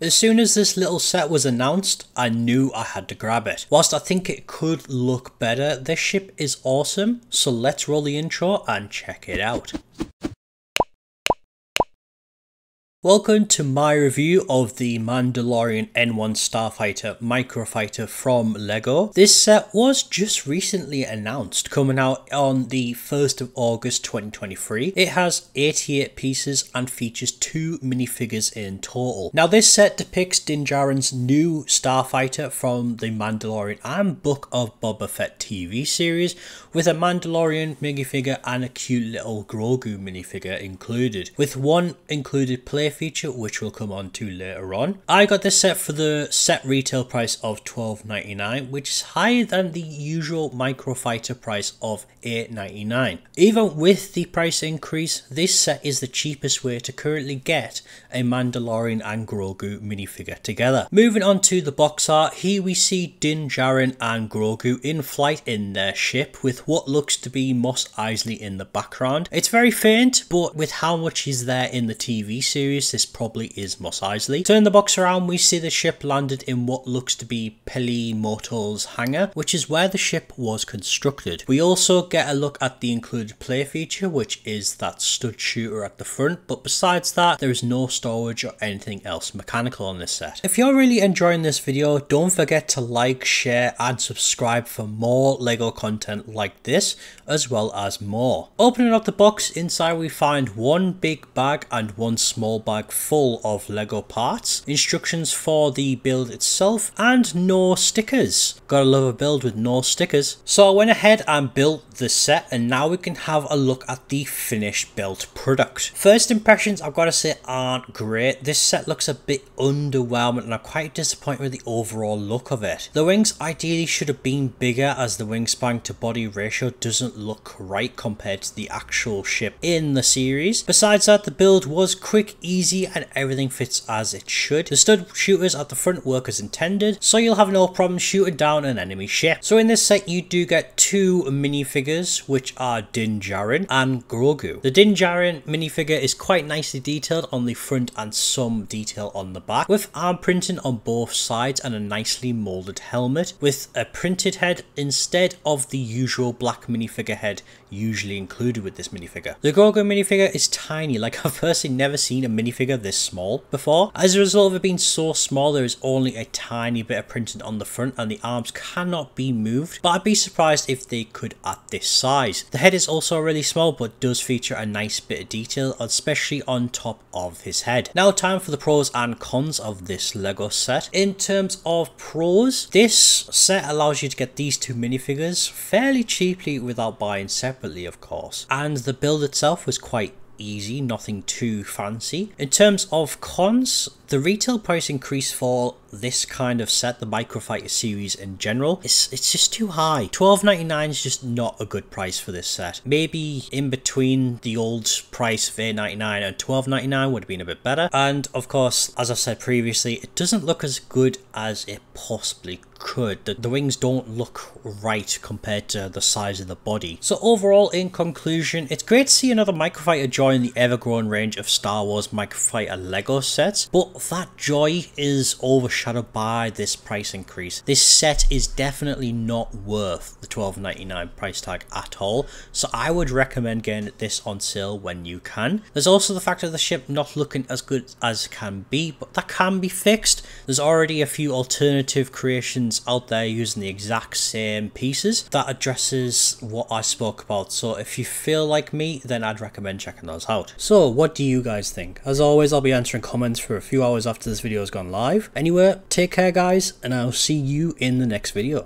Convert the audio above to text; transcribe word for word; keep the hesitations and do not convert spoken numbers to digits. As soon as this little set was announced, I knew I had to grab it. Whilst I think it could look better, this ship is awesome, so let's roll the intro and check it out. Welcome to my review of the Mandalorian N one Starfighter Microfighter from Lego. This set was just recently announced, coming out on the first of August twenty twenty-three. It has eighty-eight pieces and features two minifigures in total. Now this set depicts Din Djarin's new Starfighter from the Mandalorian and Book of Boba Fett T V series, with a Mandalorian minifigure and a cute little Grogu minifigure included, with one included play feature which we'll come on to later on. I got this set for the set retail price of twelve ninety-nine, which is higher than the usual Microfighter price of eight ninety-nine. Even with the price increase, this set is the cheapest way to currently get a Mandalorian and Grogu minifigure together. Moving on to the box art, here we see Din Djarin and Grogu in flight in their ship, with what looks to be Mos Eisley in the background. It's very faint, but with how much he's there in the T V series, this probably is Mos Eisley. Turn the box around, we see the ship landed in what looks to be Pelimoto's hangar, which is where the ship was constructed. We also get a look at the included play feature, which is that stud shooter at the front, but besides that there is no storage or anything else mechanical on this set. If you're really enjoying this video, don't forget to like, share and subscribe for more Lego content like this, as well as more. Opening up the box, inside we find one big bag and one small bag full of Lego parts, instructions for the build itself, and no stickers. Gotta love a build with no stickers. So I went ahead and built the set, and now we can have a look at the finished built product. First impressions, I've got to say, aren't great. This set looks a bit underwhelming and I'm quite disappointed with the overall look of it. The wings ideally should have been bigger, as the wingspan to body ratio doesn't look right compared to the actual ship in the series. Besides that, the build was quick, easy, and everything fits as it should. The stud shooters at the front work as intended, so you'll have no problem shooting down an enemy ship. So in this set you do get two minifigures, which are Din Djarin and Grogu. The Din Djarin minifigure is quite nicely detailed on the front and some detail on the back, with arm printing on both sides and a nicely moulded helmet with a printed head instead of the usual black minifigure head usually included with this minifigure. The Grogu minifigure is tiny. Like, I've personally never seen a minifigure this small before. As a result of it being so small, there is only a tiny bit of printing on the front and the arms cannot be moved, but I'd be surprised if they could at this size. The head is also really small, but does feature a nice bit of detail, especially on top of his head. Now time for the pros and cons of this Lego set. In terms of pros, this set allows you to get these two minifigures fairly cheaply without buying separately, of course, and the build itself was quite easy, nothing too fancy. In terms of cons, the retail price increase for this kind of set, the Microfighter series in general, it's, it's just too high. twelve ninety-nine is just not a good price for this set. Maybe in between the old price of eight ninety-nine and twelve ninety-nine would have been a bit better. And of course, as I said previously, it doesn't look as good as it possibly could. The, the wings don't look right compared to the size of the body. So overall, in conclusion, it's great to see another Microfighter join the ever-growing range of Star Wars Microfighter Lego sets, but that joy is overshadowed by this price increase. This set is definitely not worth the twelve ninety-nine price tag at all, so I would recommend getting this on sale when you can. There's also the fact of the ship not looking as good as can be, but that can be fixed. There's already a few alternative creations out there using the exact same pieces that addresses what I spoke about, so if you feel like me, then I'd recommend checking those out. So what do you guys think? As always, I'll be answering comments for a few hours after this video has gone live. Anyway, take care guys, and I'll see you in the next video.